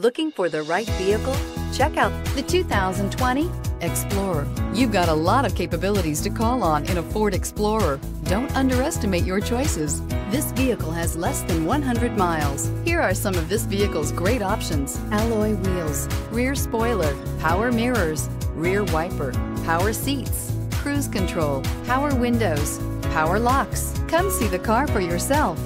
Looking for the right vehicle? Check out the 2020 Explorer. You've got a lot of capabilities to call on in a Ford Explorer. Don't underestimate your choices. This vehicle has less than 100 miles. Here are some of this vehicle's great options: alloy wheels, rear spoiler, power mirrors, rear wiper, power seats, cruise control, power windows, power locks. Come see the car for yourself.